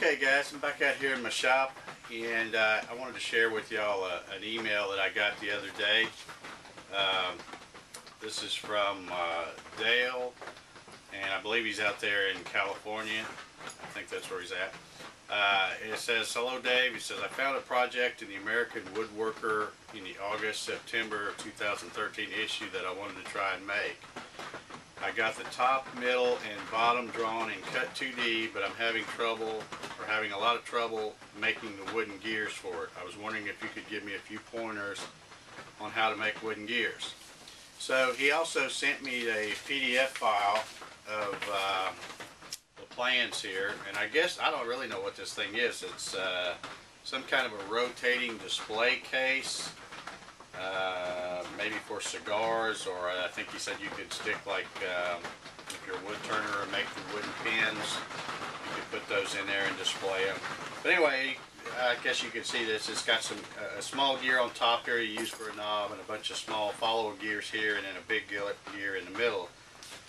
Okay guys, I'm back out here in my shop, and I wanted to share with y'all an email that I got the other day. This is from Dale, and I believe he's out there in California. I think that's where he's at. It says, "Hello Dave," he says, "I found a project in the American Woodworker in the August-September 2013 issue that I wanted to try and make. I got the top, middle, and bottom drawn in Cut2D, but I'm having a lot of trouble making the wooden gears for it. I was wondering if you could give me a few pointers on how to make wooden gears." So he also sent me a PDF file of the plans here, and I guess I don't really know what this thing is. It's some kind of a rotating display case. Maybe for cigars, or I think he said you could stick, like, if you're a wood turner and make the wooden pins, you could put those in there and display them. But anyway, I guess you can see this. It's got some a small gear on top here you use for a knob, and a bunch of small follower gears here, and then a big gear in the middle.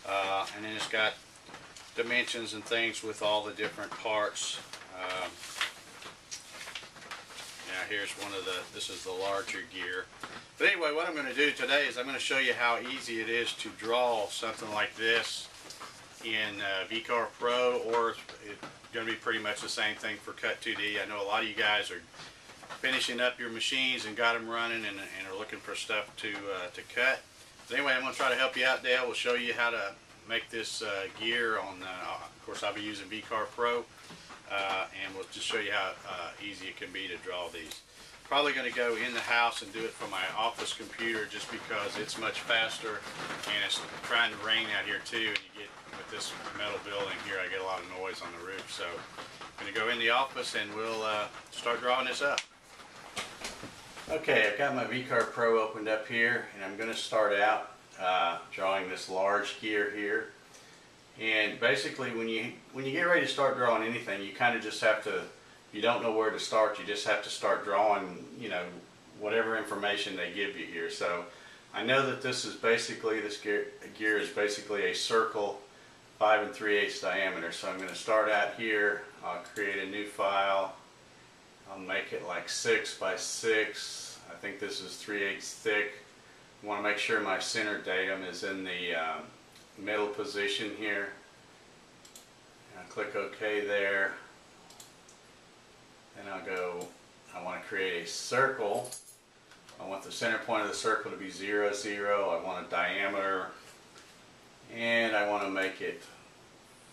And then it's got dimensions and things with all the different parts. Now here's one of the, this is the larger gear. But anyway, what I'm going to do today is I'm going to show you how easy it is to draw something like this in VCarve Pro, or it's going to be pretty much the same thing for Cut2D. I know a lot of you guys are finishing up your machines and got them running and are looking for stuff to cut. But anyway, I'm going to try to help you out, Dale. We'll show you how to make this gear on, of course I'll be using VCarve Pro. And we'll just show you how easy it can be to draw these. Probably going to go in the house and do it from my office computer, just because it's much faster, and it's trying to rain out here too, and you get with this metal building here, I get a lot of noise on the roof. So I'm going to go in the office and we'll start drawing this up. Okay, I've got my VCarve Pro opened up here, and I'm going to start out drawing this large gear here. And basically, when you get ready to start drawing anything, you kind of just have to, you don't know where to start, you just have to start drawing, you know, whatever information they give you here. So I know that this is basically, this gear is basically a circle 5 3/8 diameter. So I'm going to start out here, I'll create a new file, I'll make it like 6 by 6, I think this is 3/8 thick. I want to make sure my center datum is in the middle position here, and I click OK there, and I'll go, I want to create a circle. I want the center point of the circle to be 0 0. I want a diameter, and I want to make it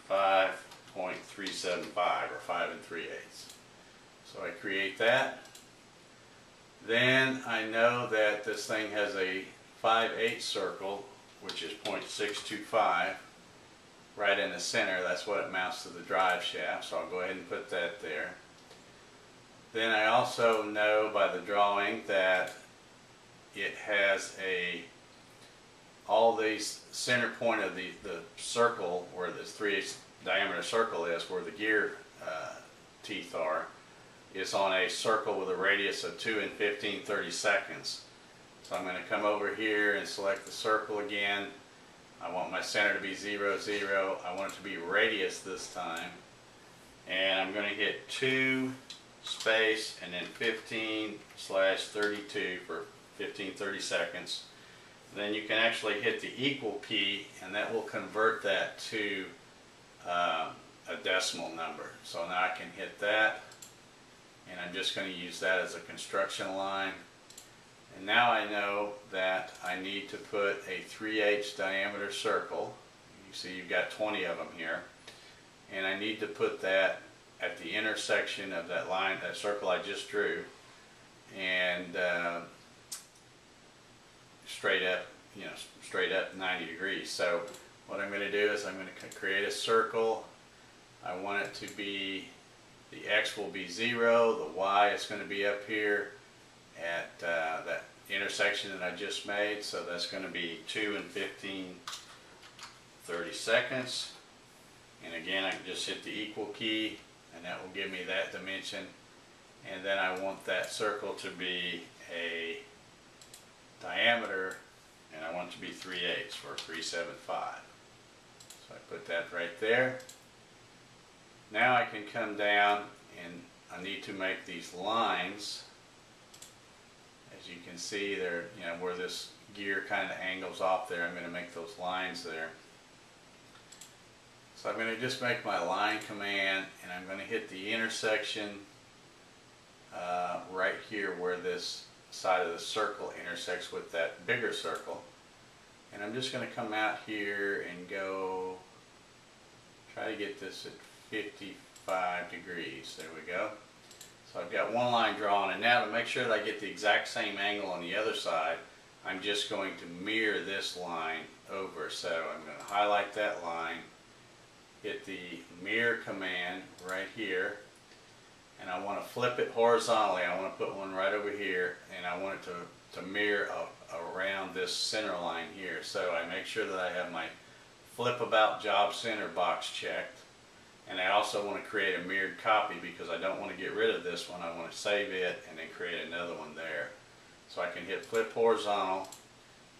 5.375 or 5 3/8. So I create that. Then I know that this thing has a 5/8 circle, which is 0.625, right in the center. That's what it mounts to the drive shaft, so I'll go ahead and put that there. Then I also know by the drawing that it has a, all these center point of the circle, where this 3/8 diameter circle is, where the gear teeth are, is on a circle with a radius of 2 and 15/32. So I'm going to come over here and select the circle again. I want my center to be 0, 0. I want it to be radius this time. And I'm going to hit 2 space and then 15/32 for 15/32. Then you can actually hit the equal key, and that will convert that to a decimal number. So now I can hit that, and I'm just going to use that as a construction line. And now I know that I need to put a 3/8 diameter circle. You see you've got 20 of them here. And I need to put that at the intersection of that line, that circle I just drew, and straight up, you know, straight up 90 degrees. So what I'm going to do is I'm going to create a circle. I want it to be, the X will be 0, the Y is going to be up here at that intersection that I just made, so that's going to be 2 and 15/32. And again, I can just hit the equal key, and that will give me that dimension. And then I want that circle to be a diameter, and I want it to be 3/8 or 375. So I put that right there. Now I can come down and I need to make these lines. As you can see there, you know, where this gear kind of angles off there, I'm going to make those lines there. So I'm going to just make my line command and I'm going to hit the intersection right here where this side of the circle intersects with that bigger circle. And I'm just going to come out here and go try to get this at 55 degrees. There we go. So I've got one line drawn, and now to make sure that I get the exact same angle on the other side, I'm just going to mirror this line over. So I'm going to highlight that line, hit the mirror command right here, and I want to flip it horizontally. I want to put one right over here, and I want it to mirror around this center line here. So I make sure that I have my flip about job center box checked. And I also want to create a mirrored copy because I don't want to get rid of this one. I want to save it and then create another one there. So I can hit flip horizontal,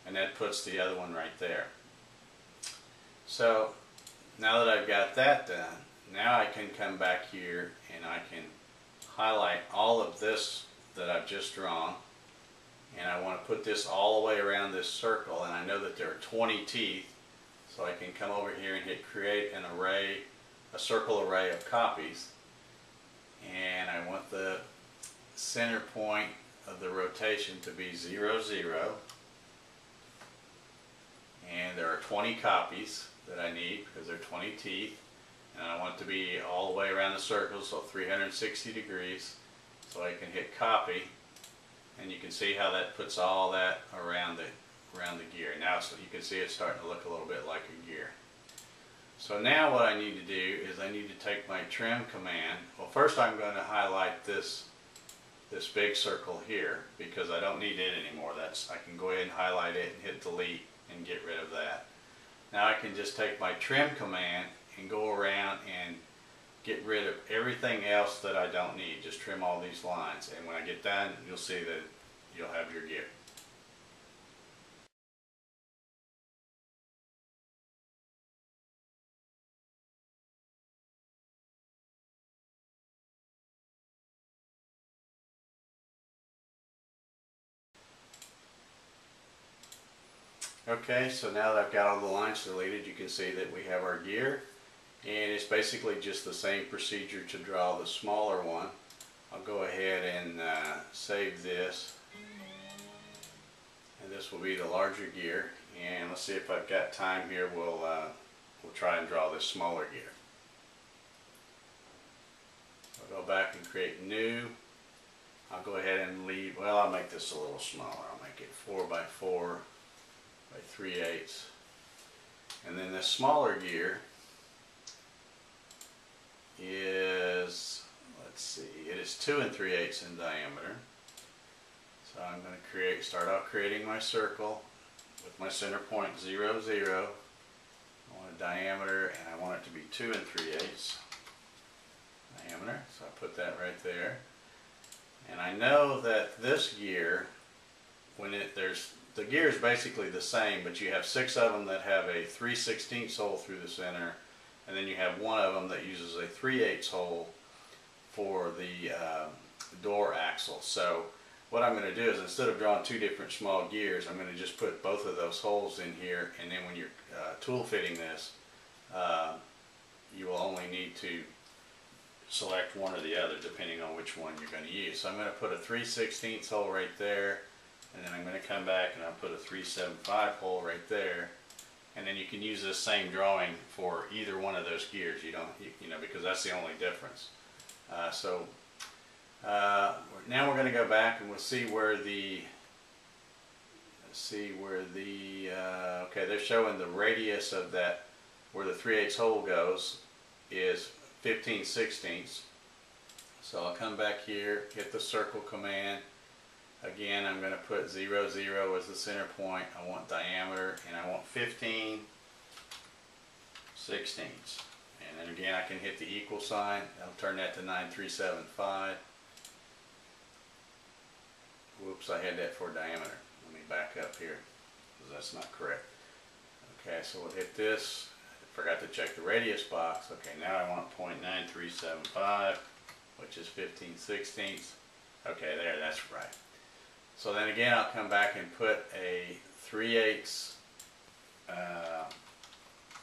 and that puts the other one right there. So now that I've got that done, now I can come back here and I can highlight all of this that I've just drawn. And I want to put this all the way around this circle, and I know that there are 20 teeth. So I can come over here and hit create an array, a circle array of copies, and I want the center point of the rotation to be 0, 0, and there are 20 copies that I need because there are 20 teeth, and I want it to be all the way around the circle, so 360 degrees. So I can hit copy, and you can see how that puts all that around the gear. Now so you can see it's starting to look a little bit like a gear. So now what I need to do is I need to take my trim command. Well, first I'm going to highlight this big circle here because I don't need it anymore. I can go ahead and highlight it and hit delete and get rid of that. Now I can just take my trim command and go around and get rid of everything else that I don't need. Just trim all these lines, and when I get done, you'll see that you'll have your gear. Okay, so now that I've got all the lines deleted, you can see that we have our gear, and it's basically just the same procedure to draw the smaller one. I'll go ahead and save this, and this will be the larger gear, and let's see if I've got time here. We'll try and draw this smaller gear. I'll go back and create new. I'll go ahead and leave, well, I'll make this a little smaller. I'll make it 4 by 4 by 3/8, and then this smaller gear is, let's see, it is 2 3/8 in diameter. So I'm going to start out creating my circle with my center point 0, 0. I want a diametor, and I want it to be 2 3/8 diameter. So I put that right there, and I know that this gear, when the gear is basically the same, but you have 6 of them that have a 3/16 hole through the center, and then you have one of them that uses a 3/8 hole for the door axle. So what I'm going to do is, instead of drawing two different small gears, I'm going to just put both of those holes in here, and then when you're tool fitting this, you will only need to select one or the other depending on which one you're going to use. So I'm going to put a 3/16 hole right there, and then I'm going to come back and I'll put a 3/75 hole right there, and then you can use this same drawing for either one of those gears. You know, because that's the only difference. Now we're going to go back and we'll see where the, okay, they're showing the radius of that, where the 3/8 hole goes, is 15/16. So I'll come back here, hit the circle command. Again, I'm going to put 0, 0 as the center point. I want diameter, and I want 15/16. And then again, I can hit the equal sign. I'll turn that to 9.375. Whoops, I had that for diameter. Let me back up here because that's not correct. Okay, so we'll hit this Forgot to check the radius box. Okay, now I want 0.9375, which is 15/16. Okay, there, that's right. So then again, I'll come back and put a 3/8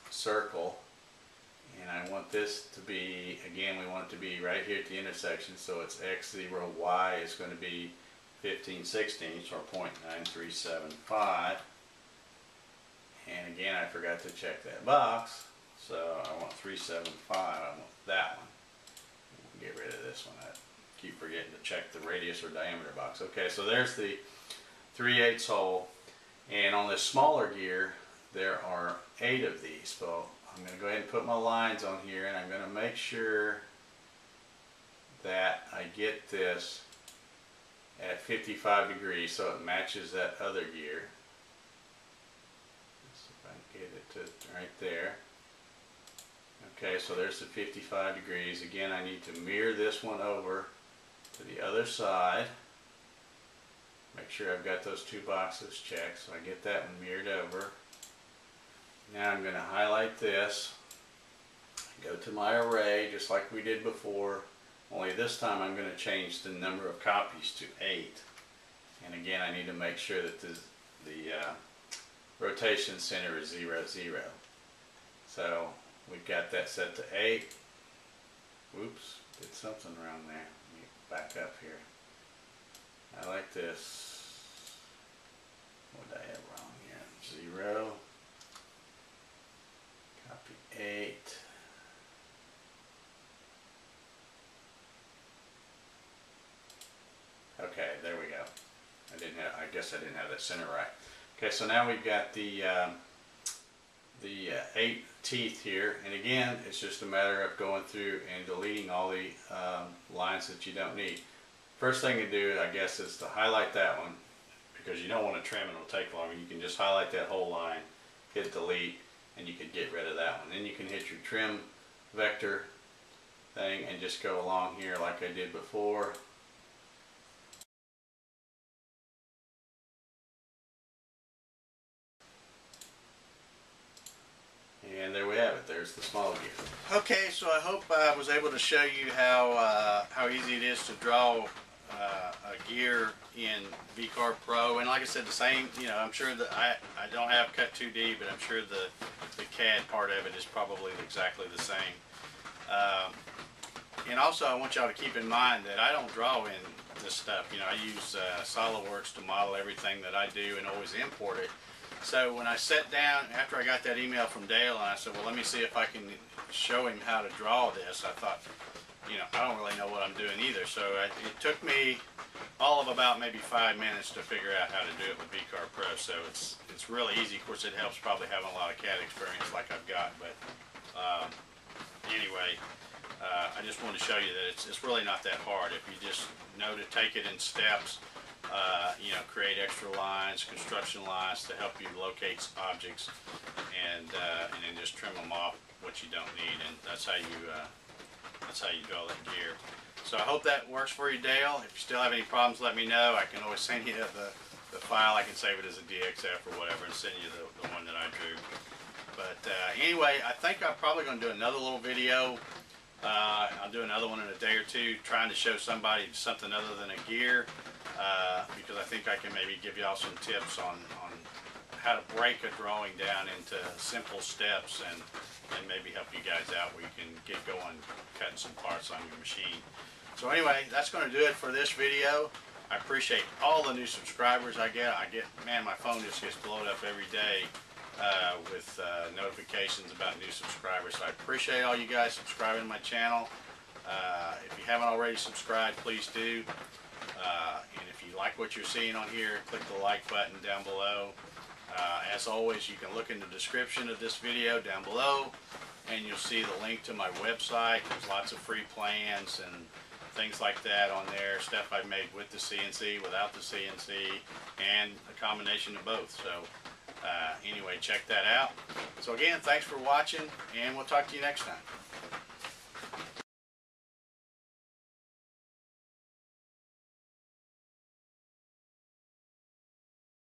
circle, and I want this to be, again, we want it to be right here at the intersection, so it's x0, y is going to be 15/16, or 0.9375. And again, I forgot to check that box, so I want 375, I want that one. We'll get rid of this one. I keep forgetting to check the radius or diameter box. Okay, so there's the 3/8 hole, and on this smaller gear, there are 8 of these. So I'm going to go ahead and put my lines on here, and I'm going to make sure that I get this at 55 degrees so it matches that other gear. Get it to right there. Okay, so there's the 55 degrees. Again, I need to mirror this one over to the other side. Make sure I've got those two boxes checked, so I get that one mirrored over. Now I'm going to highlight this. Go to my array, just like we did before, only this time I'm going to change the number of copies to 8. And again, I need to make sure that the rotation center is 0, 0. So we've got that set to 8. Oops, did something wrong there. Let me back up here. I like this. What did I have wrong here? 0. Copy 8. Okay, there we go. I guess I didn't have that center right. Okay, so now we've got the 8 teeth here, and again, it's just a matter of going through and deleting all the lines that you don't need. First thing to do, I guess, is to highlight that one, because you don't want to trim, it'll take longer. You can just highlight that whole line, hit delete, and you can get rid of that one. Then you can hit your trim vector thing and just go along here like I did before. And there we have it. There's the smaller gear. Okay, so I hope I was able to show you how easy it is to draw a gear in VCarve Pro. And like I said, the same, you know, I'm sure that I don't have Cut2D, but I'm sure the CAD part of it is probably exactly the same. And also, I want y'all to keep in mind that I don't draw in this stuff. You know, I use SolidWorks to model everything that I do and always import it. So when I sat down, after I got that email from Dale, and I said, well, let me see if I can show him how to draw this, I thought, you know, I don't really know what I'm doing either. So it took me all of about maybe 5 minutes to figure out how to do it with VCarve Pro. So it's really easy. Of course, it helps probably having a lot of CAD experience like I've got. But anyway, I just wanted to show you that it's really not that hard. If you just know to take it in steps, you know, create extra lines, construction lines to help you locate objects, and then just trim them off what you don't need, and that's how you draw that gear. So I hope that works for you, Dale. If you still have any problems, let me know. I can always send you the file. I can save it as a DXF or whatever and send you the one that I drew. But anyway, I think I'm probably going to do another little video. I'll do another one in a day or two, trying to show somebody something other than a gear. Because I think I can maybe give y'all some tips on how to break a drawing down into simple steps and maybe help you guys out where you can get going cutting some parts on your machine. So anyway, that's going to do it for this video. I appreciate all the new subscribers I get. Man, my phone just gets blown up every day with notifications about new subscribers. So I appreciate all you guys subscribing to my channel. If you haven't already subscribed, please do. And if you like what you're seeing on here, click the like button down below. As always, you can look in the description of this video down below, and you'll see the link to my website. There's lots of free plans and things like that on there, stuff I've made with the CNC, without the CNC, and a combination of both. So anyway, check that out. So again, thanks for watching, and we'll talk to you next time.